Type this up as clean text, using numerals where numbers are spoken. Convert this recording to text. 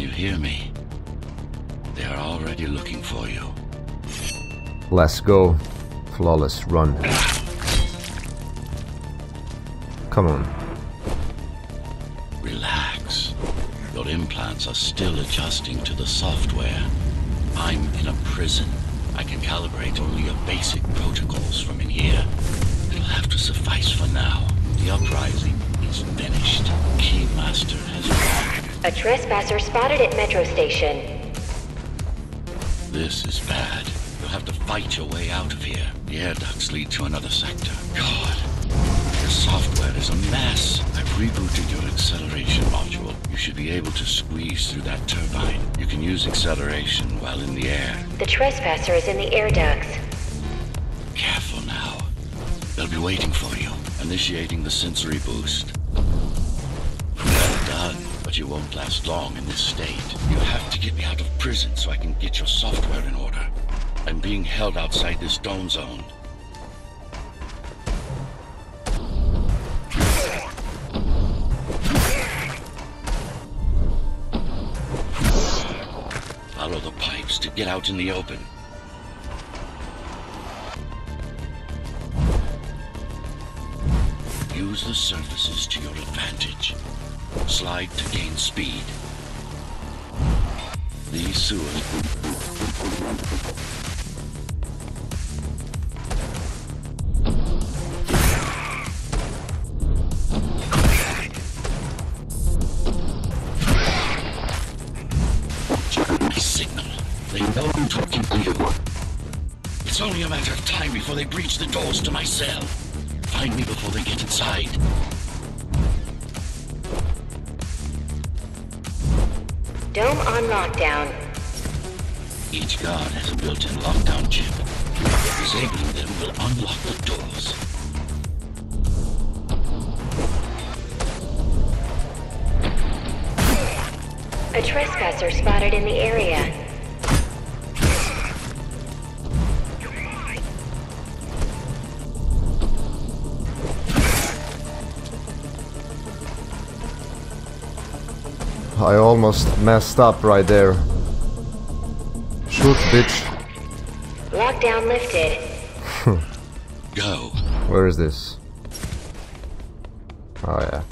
you hear me? They are already looking for you. Let's go. Flawless run. Come on. Relax. Your implants are still adjusting to the software. I'm in a prison. I can calibrate only your basic protocols from in here. It'll have to suffice for now. The uprising is finished. Keymaster has arrived. A trespasser spotted at Metro Station. This is bad. You'll have to fight your way out of here. The air ducts lead to another sector. God, your software is a mess. I've rebooted your acceleration module. You should be able to squeeze through that turbine. You can use acceleration while in the air. The trespasser is in the air ducts. Careful now. They'll be waiting for you. Initiating the sensory boost. Well done, but you won't last long in this state. You have to get me out of prison so I can get your software in order. I'm being held outside this dome zone. Follow the pipes to get out in the open. Use the surfaces to your advantage. Slide to gain speed. These sewers... Check my signal. They know I'm talking to you. It's only a matter of time before they breach the doors to my cell. Find me before they get inside. Dome on lockdown. Each guard has a built-in lockdown chip. Disabling them will unlock the doors. A trespasser spotted in the area. I almost messed up right there. Shoot, bitch. Lockdown lifted. Go. Where is this? Oh, yeah.